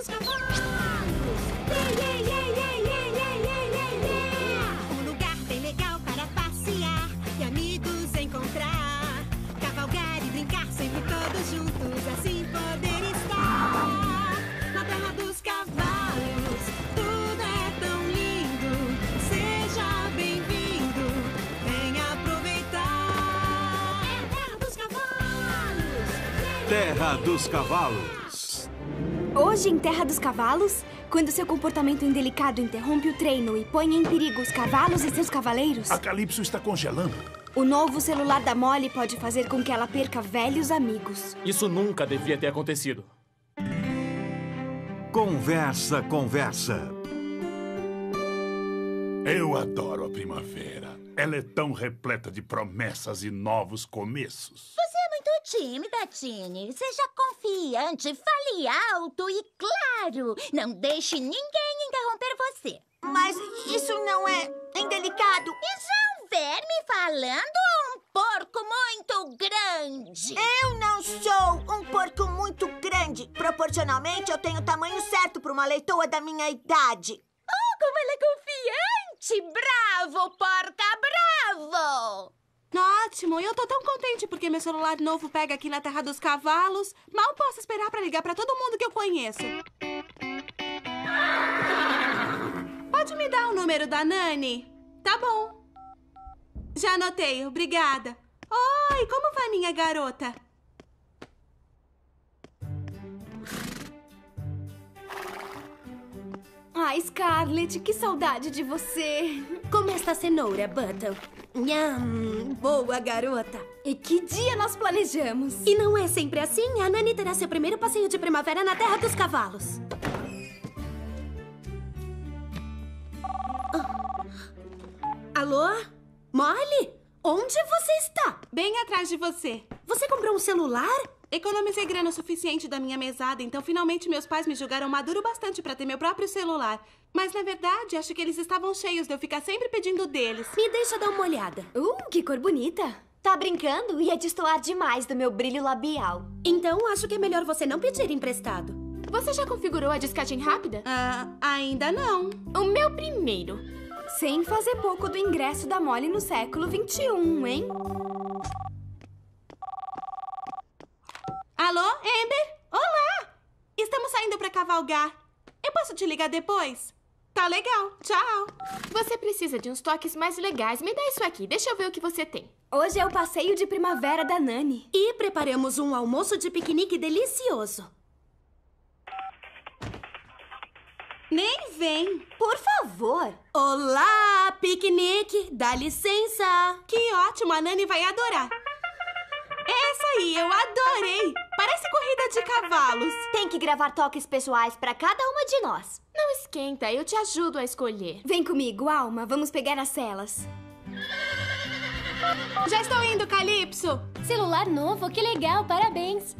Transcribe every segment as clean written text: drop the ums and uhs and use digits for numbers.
dos Cavalos! Yeah, yeah, yeah, yeah, yeah, yeah, yeah. Um lugar bem legal para passear e amigos encontrar. Cavalgar e brincar sempre todos juntos, assim poder estar na Terra dos Cavalos. Tudo é tão lindo, seja bem-vindo, vem aproveitar. É a Terra dos Cavalos! Terra dos Cavalos! Hoje, em Terra dos Cavalos, quando seu comportamento indelicado interrompe o treino e põe em perigo os cavalos e seus cavaleiros... A Calypso está congelando. O novo celular da Molly pode fazer com que ela perca velhos amigos. Isso nunca devia ter acontecido. Conversa, conversa. Eu adoro a primavera. Ela é tão repleta de promessas e novos começos. Você é muito tímida, Teeny. Seja confiante, fale alto e claro. Não deixe ninguém interromper você. Mas isso não é indelicado. Isso é um verme falando ou um porco muito grande? Eu não sou um porco muito grande. Proporcionalmente, eu tenho o tamanho certo para uma leitoa da minha idade. Oh, como ela é confiante! Bravo, porca, bravo! Ótimo! Eu tô tão contente porque meu celular novo pega aqui na Terra dos Cavalos. Mal posso esperar pra ligar pra todo mundo que eu conheço. Pode me dar o número da Nani? Tá bom. Já anotei, obrigada. Oi, como vai minha garota? Ah, Scarlett, que saudade de você. Como esta cenoura, Button. Boa, garota. E que dia nós planejamos? E não é sempre assim? A Nani terá seu primeiro passeio de primavera na Terra dos Cavalos. Alô? Molly? Onde você está? Bem atrás de você. Você comprou um celular? Economizei grana o suficiente da minha mesada, então finalmente meus pais me julgaram maduro bastante pra ter meu próprio celular. Mas na verdade, acho que eles estavam cheios de eu ficar sempre pedindo deles. Me deixa dar uma olhada. Que cor bonita. Tá brincando? Ia destoar demais do meu brilho labial. Então acho que é melhor você não pedir emprestado. Você já configurou a discagem rápida? Ainda não. O meu primeiro. Sem fazer pouco do ingresso da Molly no século XXI, hein? Alô, Ember? Olá! Estamos saindo pra cavalgar. Eu posso te ligar depois? Tá legal, tchau. Você precisa de uns toques mais legais. Me dá isso aqui, deixa eu ver o que você tem. Hoje é o passeio de primavera da Nani. E preparamos um almoço de piquenique delicioso. Nem vem. Por favor. Olá, piquenique. Dá licença. Que ótimo, a Nani vai adorar. Essa aí, eu adorei! Parece corrida de cavalos. Tem que gravar toques pessoais pra cada uma de nós. Não esquenta, eu te ajudo a escolher. Vem comigo, Alma, vamos pegar as celas. Já estou indo, Calypso! Celular novo, que legal, parabéns!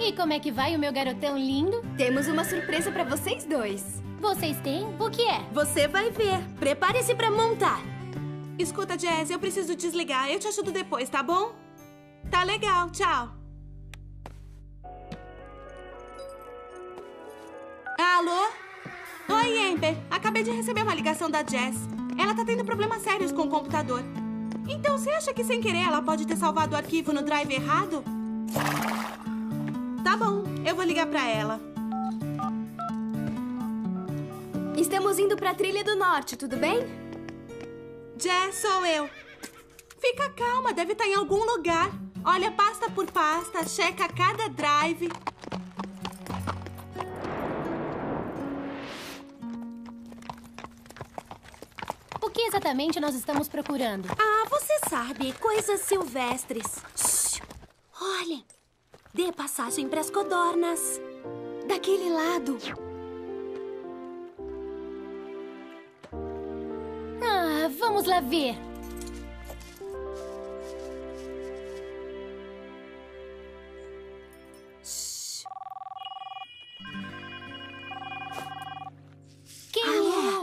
E como é que vai o meu garotão lindo? Temos uma surpresa pra vocês dois. Vocês têm? O que é? Você vai ver. Prepare-se pra montar. Escuta, Jazz, eu preciso desligar. Eu te ajudo depois, tá bom? Tá legal, tchau. Alô? Oi, Ember. Acabei de receber uma ligação da Jazz. Ela tá tendo problemas sérios com o computador. Então, você acha que sem querer ela pode ter salvado o arquivo no drive errado? Tá bom, eu vou ligar pra ela. Estamos indo pra Trilha do Norte, tudo bem? Jess, sou eu. Fica calma, deve estar em algum lugar. Olha pasta por pasta, checa cada drive. O que exatamente nós estamos procurando? Ah, você sabe, coisas silvestres. Shhh. Olhem, dê passagem para as codornas. Daquele lado. Vamos lá ver. Quem é?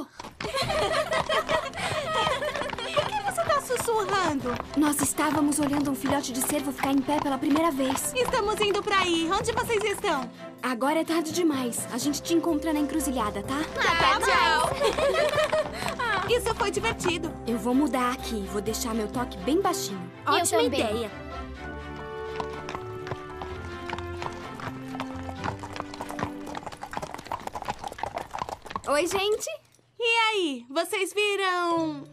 Por que você tá sussurrando? Nós estávamos olhando um filhote de cervo ficar em pé pela primeira vez. Estamos indo pra aí. Onde vocês estão? Agora é tarde demais. A gente te encontra na encruzilhada, tá? Tá, tchau. Isso foi divertido. Eu vou mudar aqui. Vou deixar meu toque bem baixinho. Ótima ideia. Oi, gente. E aí? Vocês viram...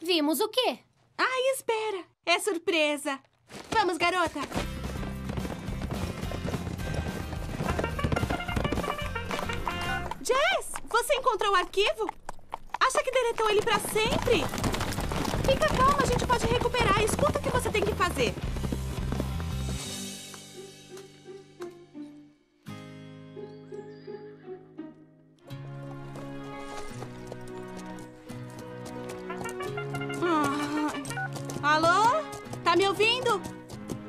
Vimos o quê? Ai, espera! É surpresa! Vamos, garota! Jazz, você encontrou o arquivo? Acha que deletou ele pra sempre? Fica calma, a gente pode recuperar. Escuta o que você tem que fazer. Alô? Tá me ouvindo?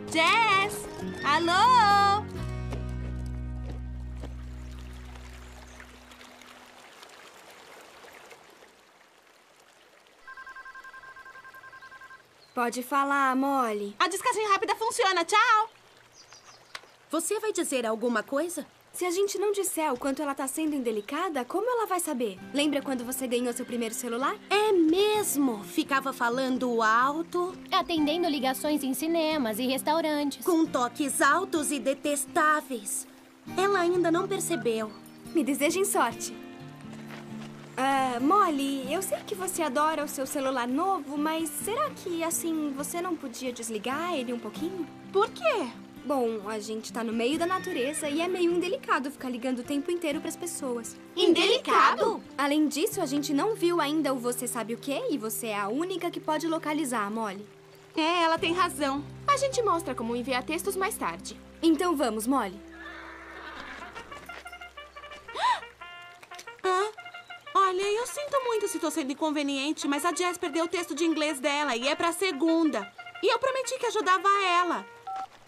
Jazz? Alô? Pode falar, Molly. A descagem rápida funciona, tchau! Você vai dizer alguma coisa? Se a gente não disser o quanto ela tá sendo indelicada, como ela vai saber? Lembra quando você ganhou seu primeiro celular? É mesmo! Ficava falando alto... Atendendo ligações em cinemas e restaurantes. Com toques altos e detestáveis. Ela ainda não percebeu. Me desejem sorte. Molly, eu sei que você adora o seu celular novo, mas será que, assim, você não podia desligar ele um pouquinho? Por quê? Bom, a gente tá no meio da natureza e é meio indelicado ficar ligando o tempo inteiro pras pessoas. Indelicado? Além disso, a gente não viu ainda o Você Sabe o Quê e você é a única que pode localizar, Molly. É, ela tem razão. A gente mostra como enviar textos mais tarde. Então vamos, Molly. Ah, olha, eu sinto muito se tô sendo inconveniente, mas a Jazz perdeu o texto de inglês dela e é pra segunda. E eu prometi que ajudava ela.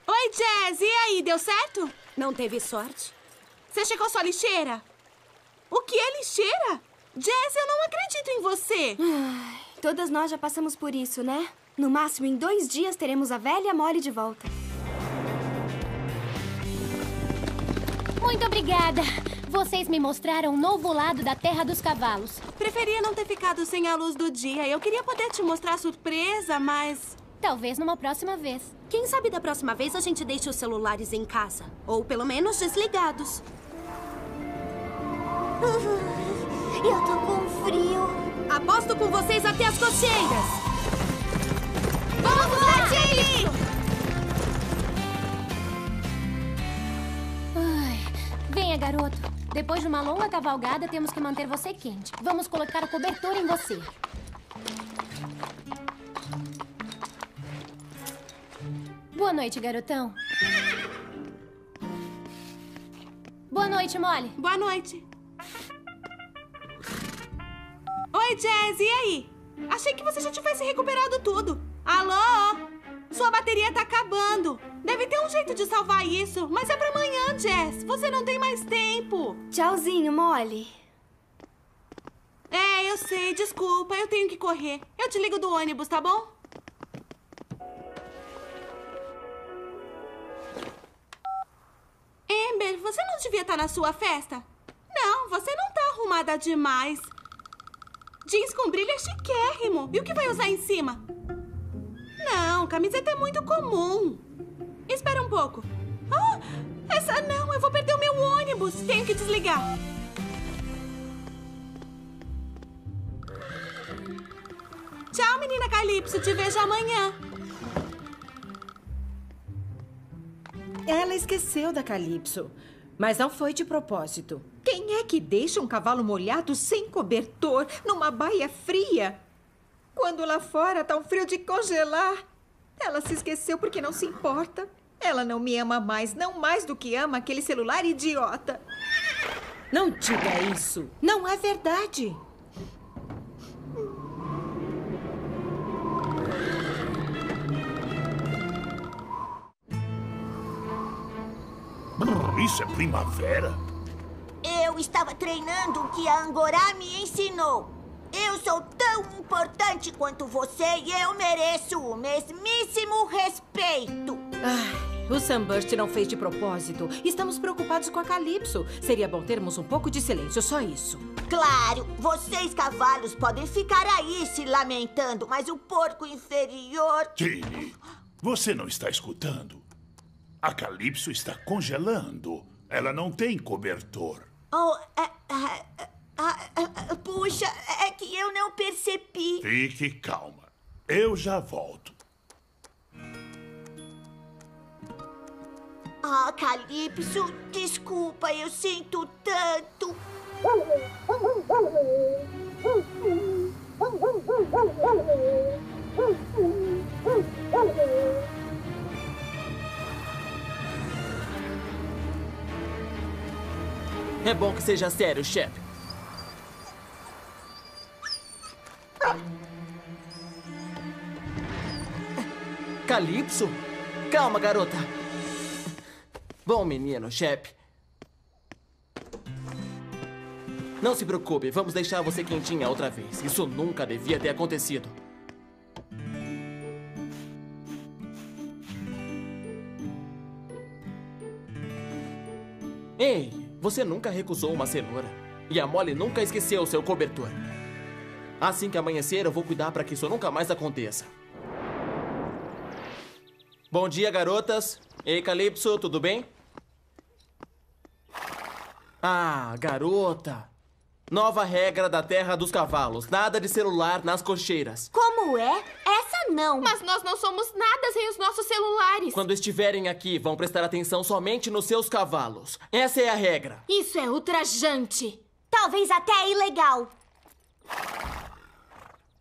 Oi, Jazz. E aí, deu certo? Não teve sorte. Você checou sua lixeira? O que é lixeira? Jazz, eu não acredito em você. Ai, todas nós já passamos por isso, né? No máximo, em 2 dias, teremos a velha Molly de volta. Muito obrigada. Vocês me mostraram um novo lado da Terra dos Cavalos. Preferia não ter ficado sem a luz do dia. Eu queria poder te mostrar a surpresa, mas... Talvez numa próxima vez. Quem sabe da próxima vez a gente deixe os celulares em casa. Ou pelo menos desligados. Eu tô com frio. Aposto com vocês até as cocheiras. Vamos lá, Timmy! Venha, garoto. Depois de uma longa cavalgada, temos que manter você quente. Vamos colocar a cobertura em você. Boa noite, garotão. Boa noite, Molly. Boa noite. Oi, Jazz, e aí? Achei que você já tivesse recuperado tudo. Alô? Sua bateria tá acabando. Deve ter um jeito de salvar isso, mas é pra amanhã, Jazz. Você não tem mais tempo. Tchauzinho, Molly. É, eu sei, desculpa, eu tenho que correr. Eu te ligo do ônibus, tá bom? Ember, você não devia estar na sua festa? Não, você não tá arrumada demais. Jeans com brilho é chiquérrimo. E o que vai usar em cima? Não, camiseta é muito comum. Espera um pouco. Ah, essa não, eu vou perder o meu ônibus. Tenho que desligar. Tchau, menina Calypso. Te vejo amanhã. Ela esqueceu da Calypso, mas não foi de propósito. Quem é que deixa um cavalo molhado sem cobertor numa baía fria? Quando lá fora tá um frio de congelar. Ela se esqueceu porque não se importa. Ela não me ama mais, não mais do que ama aquele celular idiota. Não diga isso. Não é verdade. Isso é primavera? Eu estava treinando o que a Angora me ensinou. Eu sou tão importante quanto você e eu mereço o mesmíssimo respeito. Ai, o Sunburst não fez de propósito. Estamos preocupados com a Calypso. Seria bom termos um pouco de silêncio, só isso. Claro, vocês cavalos podem ficar aí se lamentando, mas o porco inferior... Timmy, você não está escutando? A Calypso está congelando. Ela não tem cobertor. Oh, puxa, é que eu não percebi. Fique calma. Eu já volto. Ah, Calypso, desculpa, eu sinto tanto. É bom que seja sério, Chef. Calypso? Calma, garota. Bom menino, Chef. Não se preocupe, vamos deixar você quentinha outra vez. Isso nunca devia ter acontecido. Ei, você nunca recusou uma cenoura. E a Molly nunca esqueceu seu cobertor. Assim que amanhecer, eu vou cuidar para que isso nunca mais aconteça. Bom dia, garotas. Ei, Calypso, tudo bem? Ah, garota. Nova regra da Terra dos Cavalos. Nada de celular nas cocheiras. Como é? Essa não. Mas nós não somos nada sem os nossos celulares. Quando estiverem aqui, vão prestar atenção somente nos seus cavalos. Essa é a regra. Isso é ultrajante. Talvez até ilegal.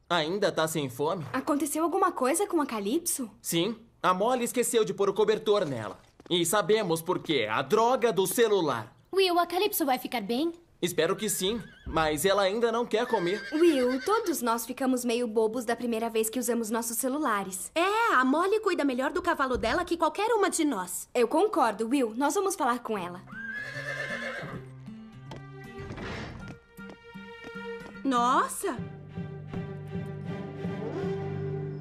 Ainda tá sem fome? Aconteceu alguma coisa com a Calypso? Sim. A Molly esqueceu de pôr o cobertor nela. E sabemos por quê. A droga do celular. Will, a Calypso vai ficar bem? Espero que sim, mas ela ainda não quer comer. Will, todos nós ficamos meio bobos da primeira vez que usamos nossos celulares. É, a Molly cuida melhor do cavalo dela que qualquer uma de nós. Eu concordo, Will. Nós vamos falar com ela. Nossa!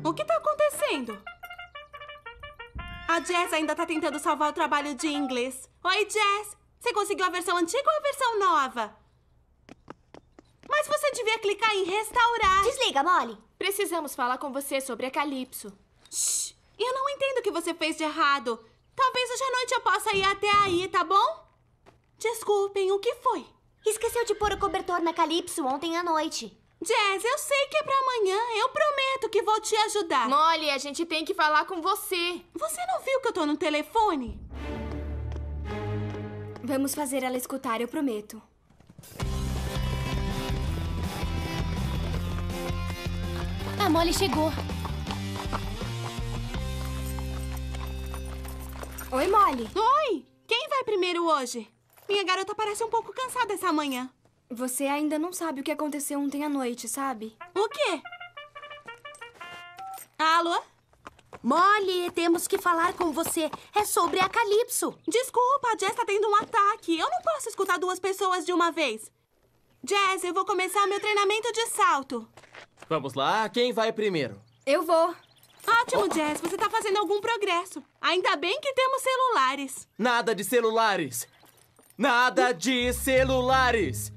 O que tá acontecendo? A Jazz ainda tá tentando salvar o trabalho de inglês. Oi, Jazz! Você conseguiu a versão antiga ou a versão nova? Mas você devia clicar em restaurar. Desliga, Molly. Precisamos falar com você sobre a Calypso. Shhh! Eu não entendo o que você fez de errado. Talvez hoje à noite eu possa ir até aí, tá bom? Desculpem, o que foi? Esqueceu de pôr o cobertor na Calypso ontem à noite. Jazz, eu sei que é pra amanhã. Eu prometo que vou te ajudar. Molly, a gente tem que falar com você. Você não viu que eu tô no telefone? Vamos fazer ela escutar, eu prometo. A Molly chegou. Oi, Molly. Oi! Quem vai primeiro hoje? Minha garota parece um pouco cansada essa manhã. Você ainda não sabe o que aconteceu ontem à noite, sabe? O quê? Alô? Molly, temos que falar com você. É sobre a Calypso. Desculpa, a Jazz tá tendo um ataque. Eu não posso escutar duas pessoas de uma vez. Jazz, eu vou começar meu treinamento de salto. Vamos lá, quem vai primeiro? Eu vou. Ótimo, Jazz, você tá fazendo algum progresso. Ainda bem que temos celulares. Nada de celulares. Nada de celulares.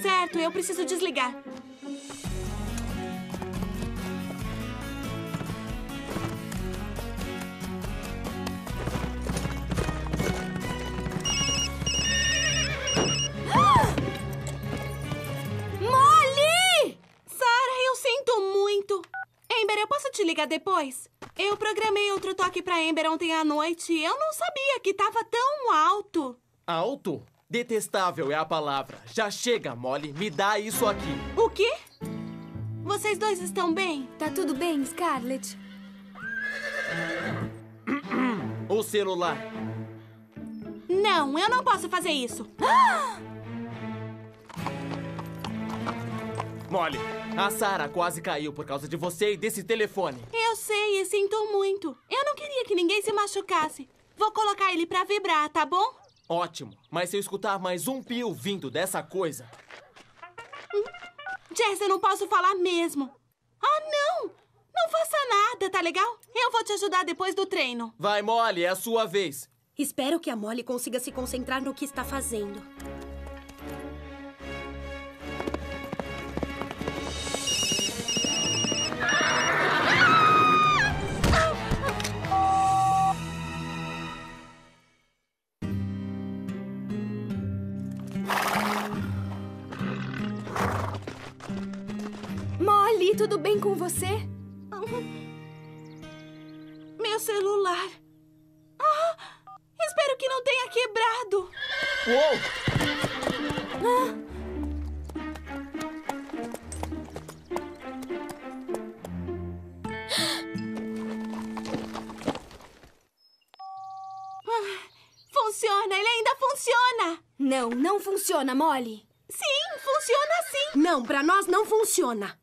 Certo, eu preciso desligar. Ah! Molly! Sarah, eu sinto muito. Ember, eu posso te ligar depois? Eu programei outro toque pra Ember ontem à noite e eu não sabia que tava tão alto. Alto? Detestável é a palavra. Já chega, Molly. Me dá isso aqui. O quê? Vocês dois estão bem? Tá tudo bem, Scarlett? O celular. Não, eu não posso fazer isso. Ah! Molly, a Sarah quase caiu por causa de você e desse telefone. Eu sei e sinto muito. Eu não queria que ninguém se machucasse. Vou colocar ele pra vibrar, tá bom? Ótimo, mas se eu escutar mais um pio vindo dessa coisa... Jazz, eu não posso falar mesmo. Ah, não! Não faça nada, tá legal? Eu vou te ajudar depois do treino. Vai, Molly, é a sua vez. Espero que a Molly consiga se concentrar no que está fazendo. Molly, tudo bem com você? Meu celular. Ah, espero que não tenha quebrado. Uou! Ah. Funciona, ele ainda funciona. Não, não funciona, Molly. Sim, funciona sim. Não, pra nós não funciona.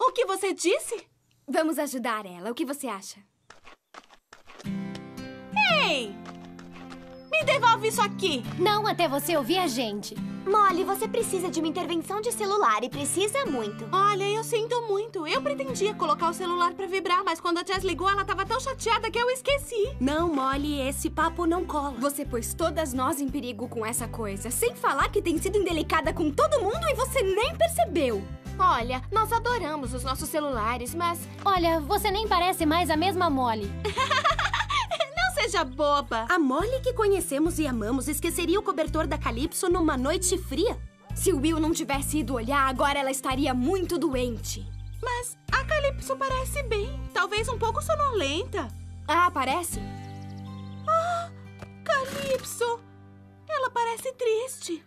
O que você disse? Vamos ajudar ela. O que você acha? Ei! Me devolve isso aqui! Não até você ouvir a gente. Molly, você precisa de uma intervenção de celular e precisa muito. Olha, eu sinto muito. Eu pretendia colocar o celular pra vibrar, mas quando a Jazz ligou, ela tava tão chateada que eu esqueci. Não, Molly, esse papo não cola. Você pôs todas nós em perigo com essa coisa, sem falar que tem sido indelicada com todo mundo e você nem percebeu. Olha, nós adoramos os nossos celulares, mas... Olha, você nem parece mais a mesma Molly. Não seja boba. A Molly que conhecemos e amamos esqueceria o cobertor da Calypso numa noite fria? Se o Will não tivesse ido olhar, agora ela estaria muito doente. Mas a Calypso parece bem. Talvez um pouco sonolenta. Ah, parece? Ah, Calypso. Ela parece triste.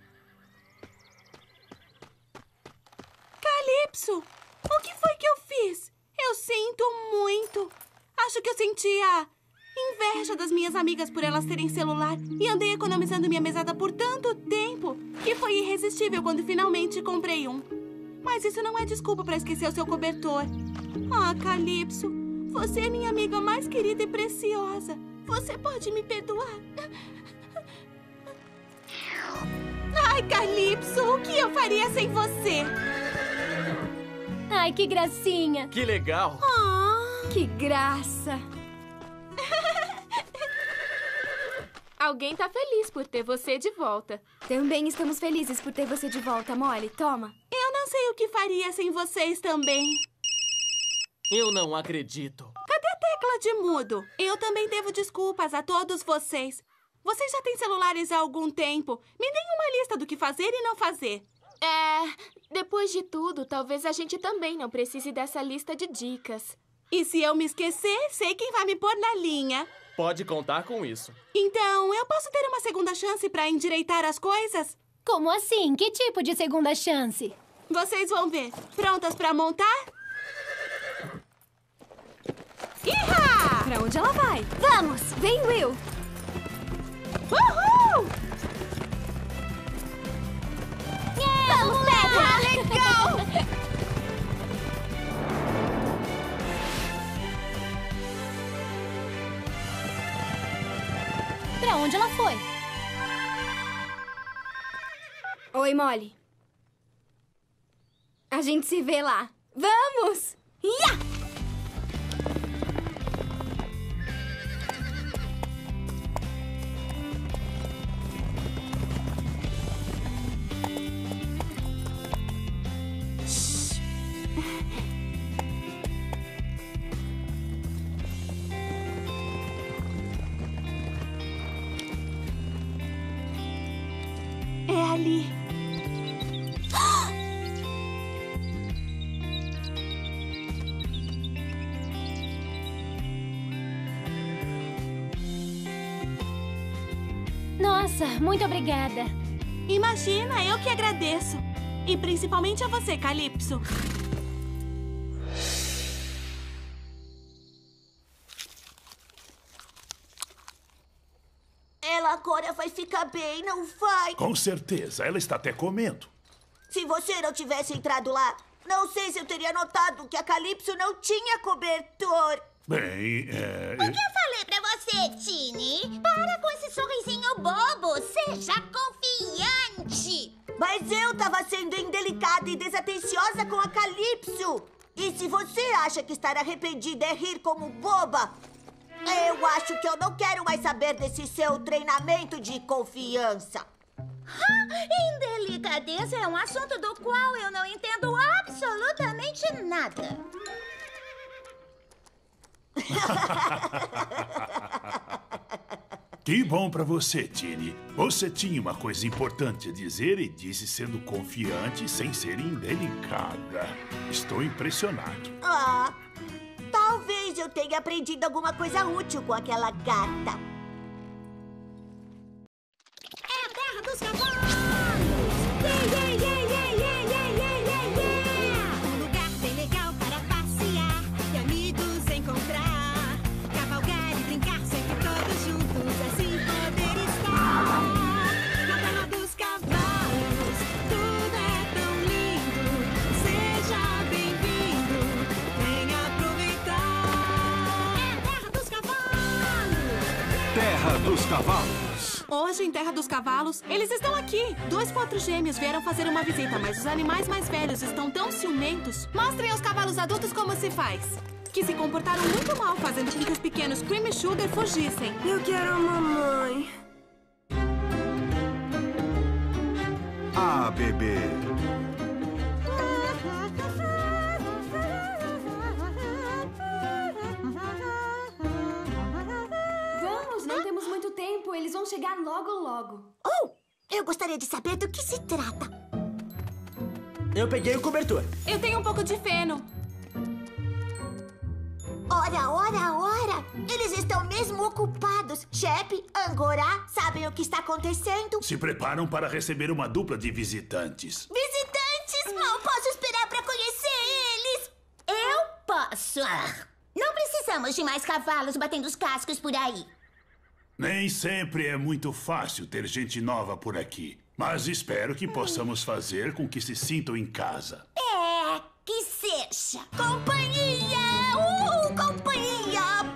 Calypso, o que foi que eu fiz? Eu sinto muito. Acho que eu sentia inveja das minhas amigas por elas terem celular e andei economizando minha mesada por tanto tempo que foi irresistível quando finalmente comprei um. Mas isso não é desculpa para esquecer o seu cobertor. Ah, Calypso, você é minha amiga mais querida e preciosa. Você pode me perdoar? Ai, Calypso, o que eu faria sem você? Ai, que gracinha. Que legal. Oh, que graça. Alguém tá feliz por ter você de volta. Também estamos felizes por ter você de volta, Molly. Toma. Eu não sei o que faria sem vocês também. Eu não acredito. Cadê a tecla de mudo? Eu também devo desculpas a todos vocês. Vocês já têm celulares há algum tempo. Me deem uma lista do que fazer e não fazer. É, depois de tudo, talvez a gente também não precise dessa lista de dicas. E se eu me esquecer, sei quem vai me pôr na linha. Pode contar com isso. Então, eu posso ter uma segunda chance pra endireitar as coisas? Como assim? Que tipo de segunda chance? Vocês vão ver. Prontas pra montar? Ihá! Pra onde ela vai? Vamos! Vem, Will! Uhul! Vamos, Pedro! Ah, legal! Pra onde ela foi? Oi, Molly. A gente se vê lá. Vamos! Ia! Nossa, muito obrigada. Imagina, eu que agradeço. E principalmente a você, Calypso. Ela agora vai ficar bem, não vai? Com certeza, ela está até comendo. Se você não tivesse entrado lá, não sei se eu teria notado que a Calypso não tinha cobertor. Bem, O que eu falei pra você, Teeny? Para com esse sorrisinho bobo! Seja confiante! Mas eu tava estava sendo indelicada e desatenciosa com a Calypso. E se você acha que estar arrependida é rir como boba, eu acho que eu não quero mais saber desse seu treinamento de confiança. Indelicadeza é um assunto do qual eu não entendo absolutamente nada. Que bom pra você, Teeny. Você tinha uma coisa importante a dizer e disse sendo confiante sem ser indelicada. Estou impressionado. Ah, talvez eu tenha aprendido alguma coisa útil com aquela gata. É a Terra dos Cavalos! Yeah, yeah, yeah, yeah. Dos Cavalos. Hoje, em Terra dos Cavalos, eles estão aqui. Dois potros gêmeos vieram fazer uma visita, mas os animais mais velhos estão tão ciumentos. Mostrem aos cavalos adultos como se faz. Que se comportaram muito mal, fazendo com que os pequenos Cream e Sugar fugissem. Eu quero a mamãe. Ah, bebê. Eles vão chegar logo, logo. Oh! Eu gostaria de saber do que se trata. Eu peguei o cobertor. Eu tenho um pouco de feno. Ora, ora, ora! Eles estão mesmo ocupados. Chef, Angora, sabem o que está acontecendo? Se preparam para receber uma dupla de visitantes. Visitantes? Mal posso esperar para conhecer eles. Eu posso. Não precisamos de mais cavalos batendo os cascos por aí. Nem sempre é muito fácil ter gente nova por aqui, mas espero que possamos fazer com que se sintam em casa. É, que seja. Companhia! Companhia!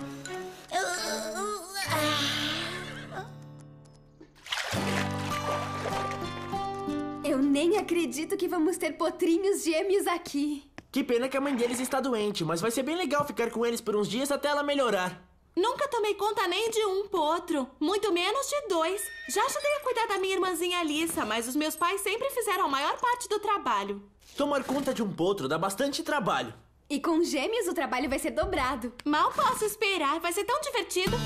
Eu nem acredito que vamos ter potrinhos gêmeos aqui. Que pena que a mãe deles está doente, mas vai ser bem legal ficar com eles por uns dias até ela melhorar. Nunca tomei conta nem de um potro, muito menos de dois. Já ajudei a cuidar da minha irmãzinha Alissa, mas os meus pais sempre fizeram a maior parte do trabalho. Tomar conta de um potro dá bastante trabalho. E com gêmeos o trabalho vai ser dobrado. Mal posso esperar, vai ser tão divertido.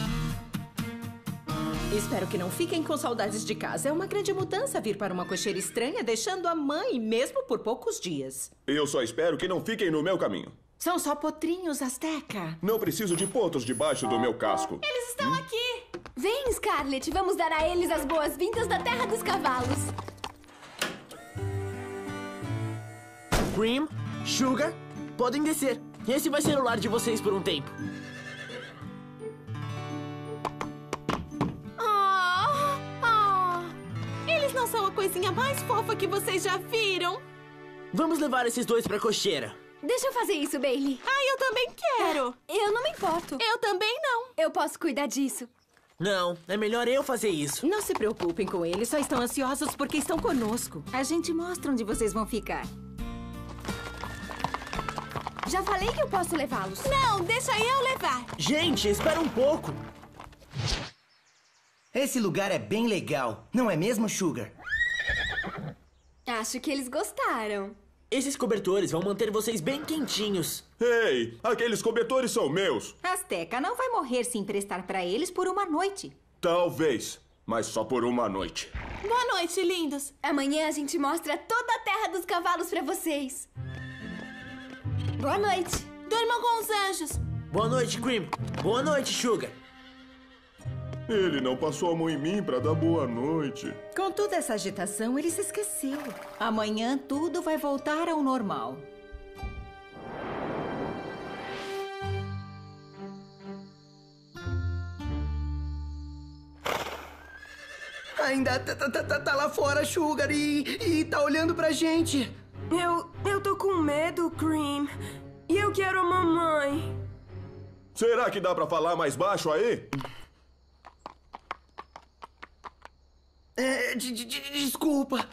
Espero que não fiquem com saudades de casa. É uma grande mudança vir para uma cocheira estranha, deixando a mãe, mesmo por poucos dias. Eu só espero que não fiquem no meu caminho. São só potrinhos, Azteca. Não preciso de potros debaixo do meu casco. Eles estão aqui. Vem, Scarlett. Vamos dar a eles as boas-vindas da Terra dos Cavalos. Cream, Sugar, podem descer. Esse vai ser o lar de vocês por um tempo. Eles não são a coisinha mais fofa que vocês já viram. Vamos levar esses dois pra cocheira. Deixa eu fazer isso, Bailey. Eu também quero. Eu não me importo. Eu também não. Eu posso cuidar disso. Não, é melhor eu fazer isso. Não se preocupem com eles, só estão ansiosos porque estão conosco. A gente mostra onde vocês vão ficar. Já falei que eu posso levá-los. Não, deixa eu levar. Gente, espera um pouco. Esse lugar é bem legal, não é mesmo, Sugar? Acho que eles gostaram. Esses cobertores vão manter vocês bem quentinhos. Ei, aqueles cobertores são meus. Azteca não vai morrer se emprestar pra eles por uma noite. Talvez, mas só por uma noite. Boa noite, lindos. Amanhã a gente mostra toda a Terra dos Cavalos pra vocês. Boa noite. Dormam com os anjos. Boa noite, Cream. Boa noite, Sugar. Ele não passou a mão em mim pra dar boa noite. Com toda essa agitação, ele se esqueceu. Amanhã tudo vai voltar ao normal. Ainda tá lá fora, Sugar, e tá olhando pra gente. Eu tô com medo, Cream. E eu quero a mamãe. Será que dá pra falar mais baixo aí? Desculpa.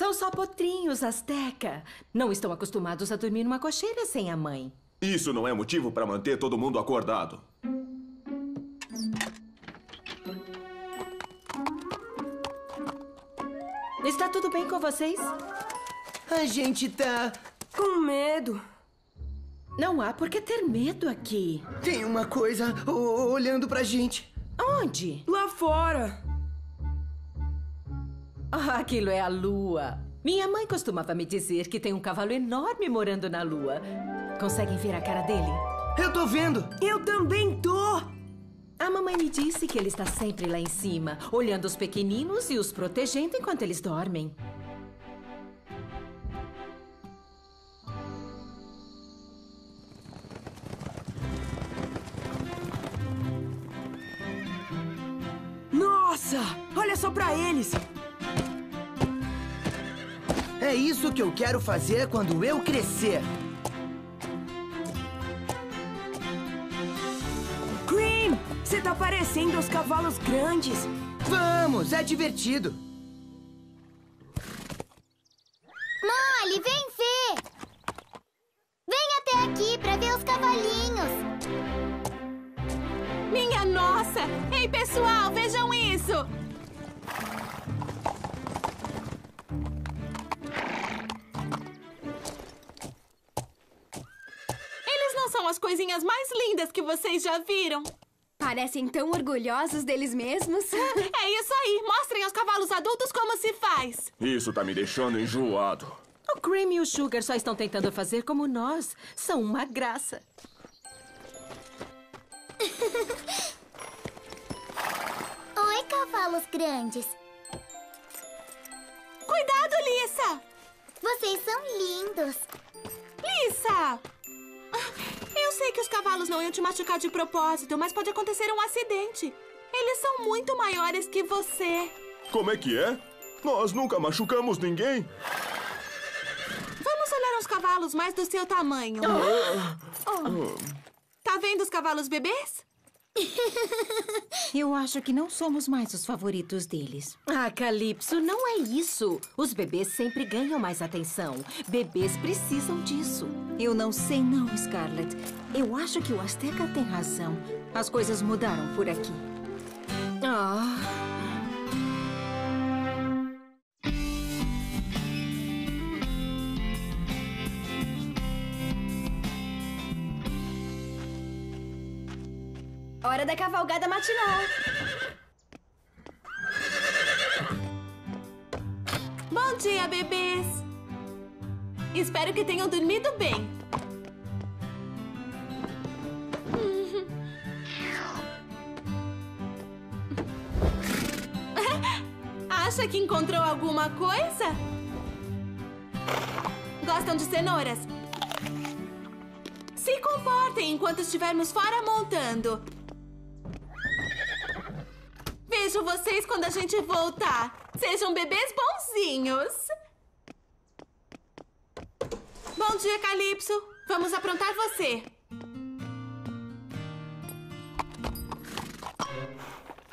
São só potrinhos, Azteca. Não estão acostumados a dormir numa cocheira sem a mãe. Isso não é motivo para manter todo mundo acordado. Está tudo bem com vocês? A gente tá com medo. Não há por que ter medo aqui. Tem uma coisa olhando pra gente. Onde? Lá fora. Ah, aquilo é a lua. Minha mãe costumava me dizer que tem um cavalo enorme morando na lua. Conseguem ver a cara dele? Eu tô vendo. Eu também tô. A mamãe me disse que ele está sempre lá em cima, olhando os pequeninos e os protegendo enquanto eles dormem. Nossa! Olha só pra eles! É isso que eu quero fazer quando eu crescer. Cream! Você tá parecendo os cavalos grandes. Vamos, é divertido. Molly, vem ver! Vem até aqui pra ver os cavalinhos. Minha nossa! Ei, pessoal, vejam isso! As coisinhas mais lindas que vocês já viram. Parecem tão orgulhosos deles mesmos. É isso aí. Mostrem aos cavalos adultos como se faz. Isso tá me deixando enjoado. O Cream e o Sugar só estão tentando fazer como nós. São uma graça. Oi, cavalos grandes. Cuidado, Lisa. Vocês são lindos. Lisa! Eu sei que os cavalos não iam te machucar de propósito, mas pode acontecer um acidente. Eles são muito maiores que você. Como é que é? Nós nunca machucamos ninguém. Vamos olhar os cavalos mais do seu tamanho. Tá vendo os cavalos bebês? Eu acho que não somos mais os favoritos deles. Ah, Calypso, não é isso. Os bebês sempre ganham mais atenção. Bebês precisam disso. Eu não sei não, Scarlett. Eu acho que o Azteca tem razão. As coisas mudaram por aqui. Hora da cavalgada matinal. Bom dia, bebês. Espero que tenham dormido bem. Acha que encontrou alguma coisa? Gostam de cenouras? Se comportem enquanto estivermos fora montando. Vejo vocês quando a gente voltar. Sejam bebês bonzinhos. Bom dia, Calypso. Vamos aprontar você.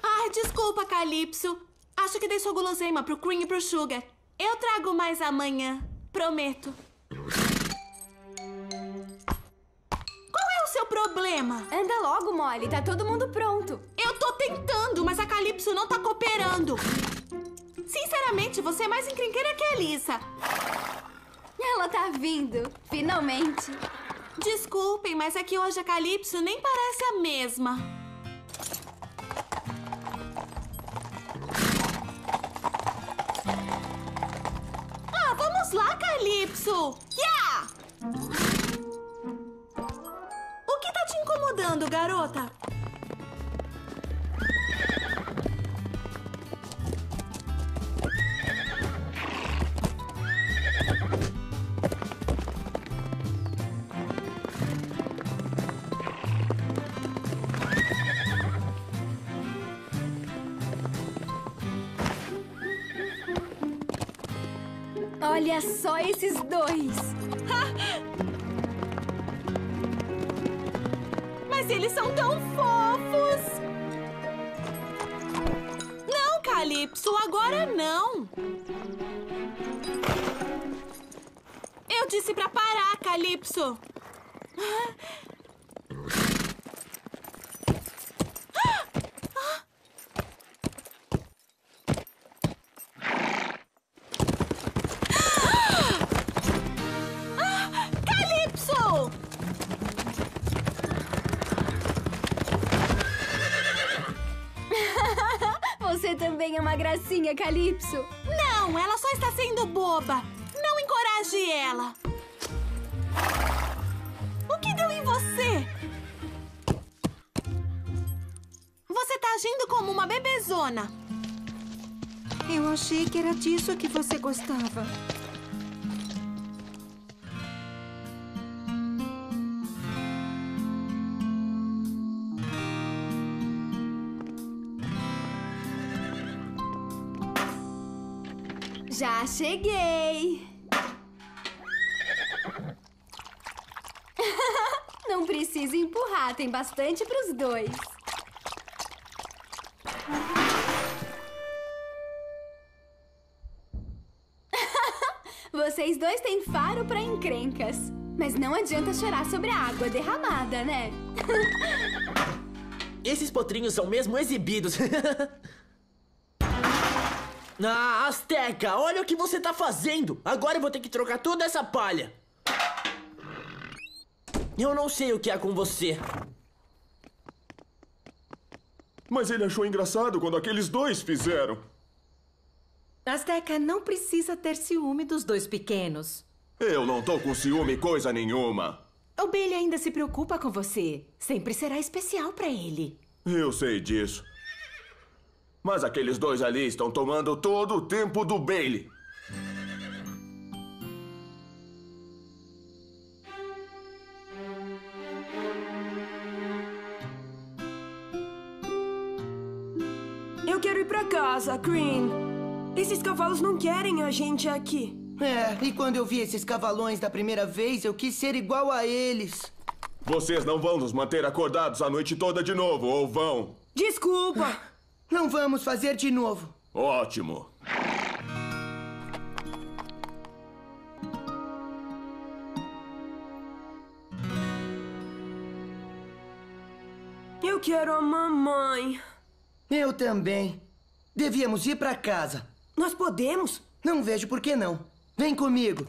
Ai, desculpa, Calypso. Acho que deixou guloseima pro Cream e pro Sugar. Eu trago mais amanhã. Prometo. Qual é o seu problema? Anda logo, Molly. Tá todo mundo pronto. Eu tô tentando, mas a Calypso não tá cooperando. Sinceramente, você é mais encrenqueira que a Lisa. Ela tá vindo, finalmente. Desculpem, mas é que hoje a Calypso nem parece a mesma. Ah, vamos lá, Calypso! Yeah! O que tá te incomodando, garota? Olha só esses dois! Mas eles são tão fofos! Não, Calypso, agora não! Eu disse pra parar, Calypso. Gracinha, Calypso. Não, ela só está sendo boba. Não encoraje ela. O que deu em você? Você está agindo como uma bebezona. Eu achei que era disso que você gostava. Já cheguei! Não precisa empurrar, tem bastante para os dois. Vocês dois têm faro para encrencas. Mas não adianta chorar sobre a água derramada, né? Esses potrinhos são mesmo exibidos. Ah, Azteca, olha o que você tá fazendo. Agora eu vou ter que trocar toda essa palha. Eu não sei o que há com você. Mas ele achou engraçado quando aqueles dois fizeram. Azteca não precisa ter ciúme dos dois pequenos. Eu não tô com ciúme coisa nenhuma. O Bailey ainda se preocupa com você. Sempre será especial pra ele. Eu sei disso. Mas aqueles dois ali estão tomando todo o tempo do Bailey. Eu quero ir pra casa, Green. Esses cavalos não querem a gente aqui. É, e quando eu vi esses cavalões da primeira vez, eu quis ser igual a eles. Vocês não vão nos manter acordados a noite toda de novo, ou vão? Desculpa! Não vamos fazer de novo. Ótimo. Eu quero a mamãe. Eu também. Devíamos ir pra casa. Nós podemos? Não vejo por que não. Vem comigo.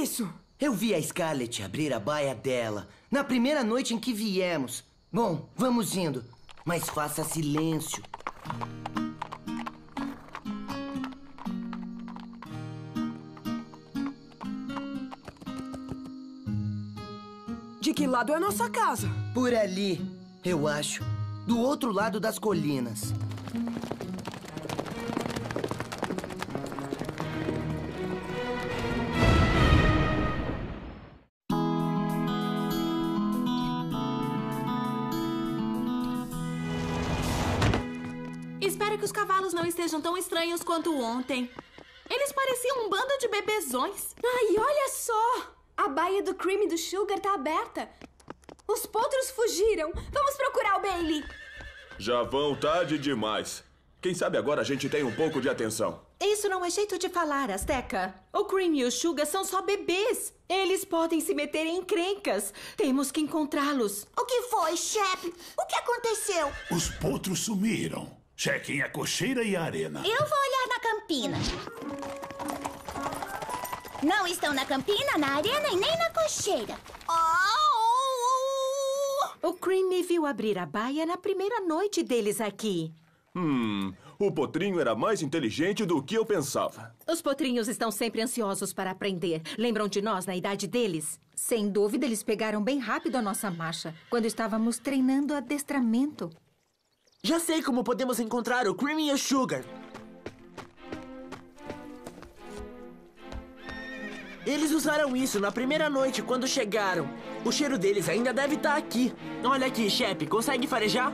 Isso. Eu vi a Scarlett abrir a baia dela na primeira noite em que viemos. Bom, vamos indo, mas faça silêncio. De que lado é a nossa casa? Por ali, eu acho. Do outro lado das colinas. Não estejam tão estranhos quanto ontem. Eles pareciam um bando de bebezões. Ai, olha só! A baia do Cream e do Sugar tá aberta. Os potros fugiram. Vamos procurar o Bailey. Já vão tarde demais. Quem sabe agora a gente tem um pouco de atenção. Isso não é jeito de falar, Azteca. O Cream e o Sugar são só bebês. Eles podem se meter em encrencas. Temos que encontrá-los. O que foi, Chef? O que aconteceu? Os potros sumiram. Chequem a cocheira e a arena. Eu vou olhar na campina. Não estão na campina, na arena e nem na cocheira. O Cream me viu abrir a baia na primeira noite deles aqui. O potrinho era mais inteligente do que eu pensava. Os potrinhos estão sempre ansiosos para aprender. Lembram de nós na idade deles? Sem dúvida, eles pegaram bem rápido a nossa marcha, quando estávamos treinando adestramento. Já sei como podemos encontrar o Cream e o Sugar. Eles usaram isso na primeira noite quando chegaram. O cheiro deles ainda deve estar aqui. Olha aqui, Chef, consegue farejar?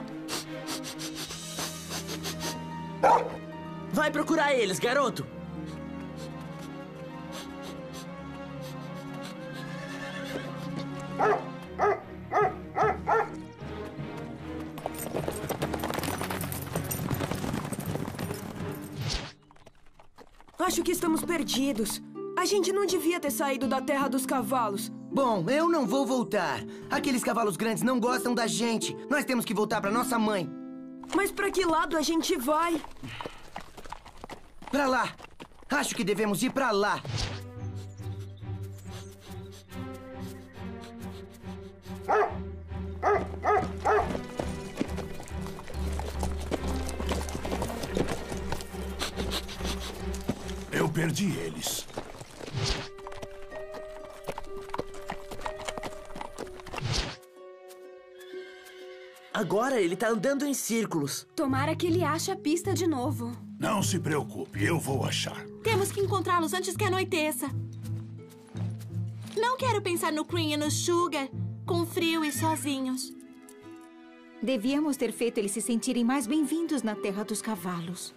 Vai procurar eles, garoto. acho que estamos perdidos. A gente não devia ter saído da Terra dos Cavalos. Bom, eu não vou voltar. Aqueles cavalos grandes não gostam da gente. Nós temos que voltar pra nossa mãe. Mas pra que lado a gente vai? Pra lá. Acho que devemos ir pra lá. Eu perdi eles. Agora ele tá andando em círculos. Tomara que ele ache a pista de novo. Não se preocupe, eu vou achar. Temos que encontrá-los antes que anoiteça. Não quero pensar no Cream e no Sugar, com frio e sozinhos. Devíamos ter feito eles se sentirem mais bem-vindos na Terra dos Cavalos.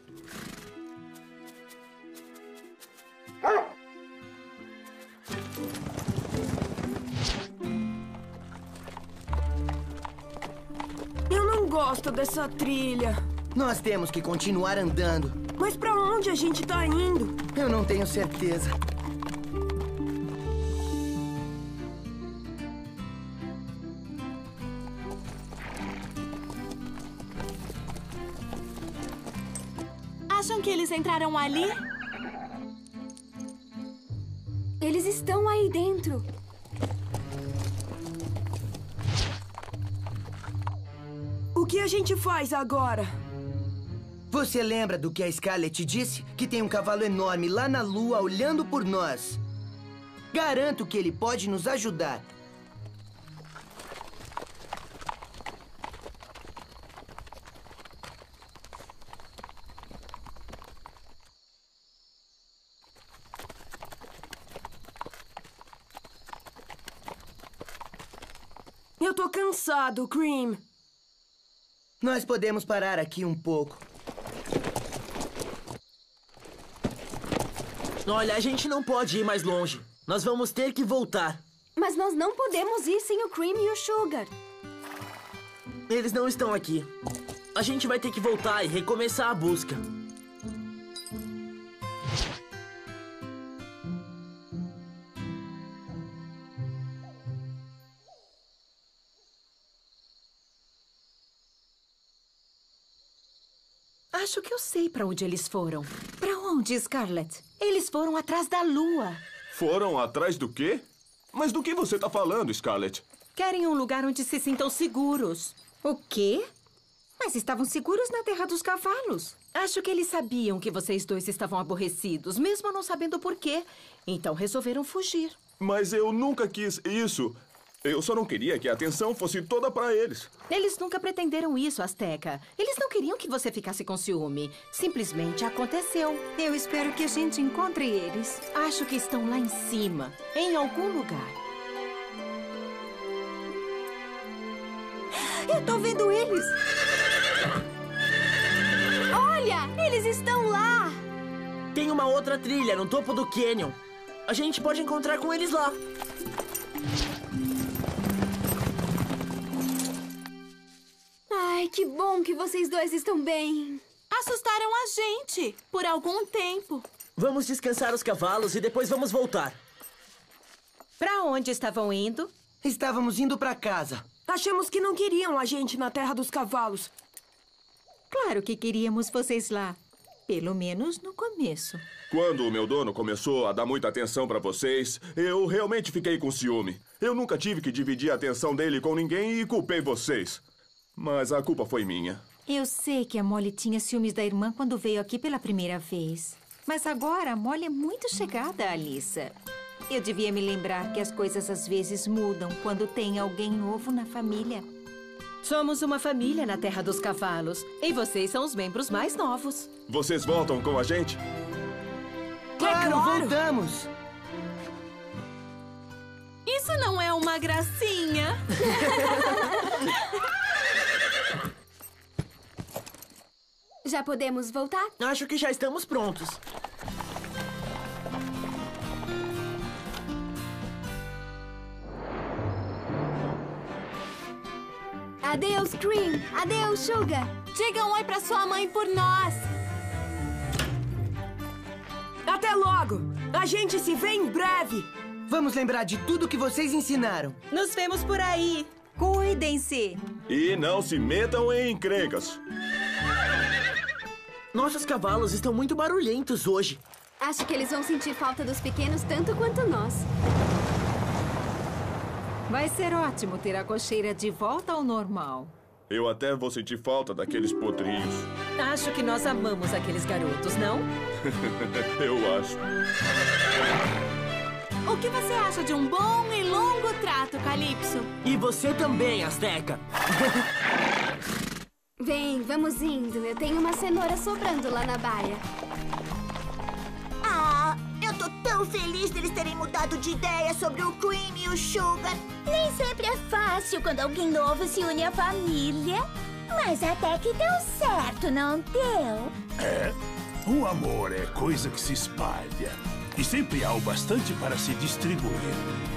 Gosto dessa trilha. Nós temos que continuar andando. Mas pra onde a gente tá indo? Eu não tenho certeza. Acham que eles entraram ali? Eles estão aí dentro. O que a gente faz agora? Você lembra do que a Scarlett disse? Que tem um cavalo enorme lá na lua olhando por nós. Garanto que ele pode nos ajudar. Eu tô cansado, Cream. Nós podemos parar aqui um pouco. Olha, a gente não pode ir mais longe. Nós vamos ter que voltar. Mas nós não podemos ir sem o Cream e o Sugar. Eles não estão aqui. A gente vai ter que voltar e recomeçar a busca. Acho que eu sei pra onde eles foram. Pra onde, Scarlett? Eles foram atrás da lua. Foram atrás do quê? Mas do que você tá falando, Scarlett? Querem um lugar onde se sintam seguros. O quê? Mas estavam seguros na Terra dos Cavalos. Acho que eles sabiam que vocês dois estavam aborrecidos, mesmo não sabendo por quê. Então resolveram fugir. Mas eu nunca quis isso. Eu só não queria que a atenção fosse toda pra eles. Eles nunca pretenderam isso, Azteca. Eles não queriam que você ficasse com ciúme. Simplesmente aconteceu. Eu espero que a gente encontre eles. Acho que estão lá em cima, em algum lugar. Eu tô vendo eles! Olha, eles estão lá! Tem uma outra trilha no topo do cânion. A gente pode encontrar com eles lá. Ai, que bom que vocês dois estão bem. Assustaram a gente por algum tempo. Vamos descansar os cavalos e depois vamos voltar. Pra onde estavam indo? Estávamos indo pra casa. Achamos que não queriam a gente na Terra dos Cavalos. Claro que queríamos vocês lá. Pelo menos no começo. Quando o meu dono começou a dar muita atenção pra vocês, eu realmente fiquei com ciúme. Eu nunca tive que dividir a atenção dele com ninguém e culpei vocês. Mas a culpa foi minha. Eu sei que a Molly tinha ciúmes da irmã quando veio aqui pela primeira vez. Mas agora a Molly é muito chegada à Alissa. Eu devia me lembrar que as coisas às vezes mudam quando tem alguém novo na família. Somos uma família na Terra dos Cavalos. E vocês são os membros mais novos. Vocês voltam com a gente? Claro, voltamos! Isso não é uma gracinha? Já podemos voltar? Acho que já estamos prontos. Adeus, Cream. Adeus, Sugar. Diga um oi pra sua mãe por nós. Até logo! A gente se vê em breve! Vamos lembrar de tudo que vocês ensinaram. Nos vemos por aí! Cuidem-se! E não se metam em encrencas! Nossos cavalos estão muito barulhentos hoje. Acho que eles vão sentir falta dos pequenos tanto quanto nós. Vai ser ótimo ter a cocheira de volta ao normal. Eu até vou sentir falta daqueles potrinhos. Acho que nós amamos aqueles garotos, não? Eu acho. O que você acha de um bom e longo trato, Calypso? E você também, Azteca. Vem, vamos indo. Eu tenho uma cenoura sobrando lá na baia. Ah, eu tô tão feliz deles terem mudado de ideia sobre o Cream e o Sugar. Nem sempre é fácil quando alguém novo se une à família. Mas até que deu certo, não deu? É, o amor é coisa que se espalha. E sempre há o bastante para se distribuir.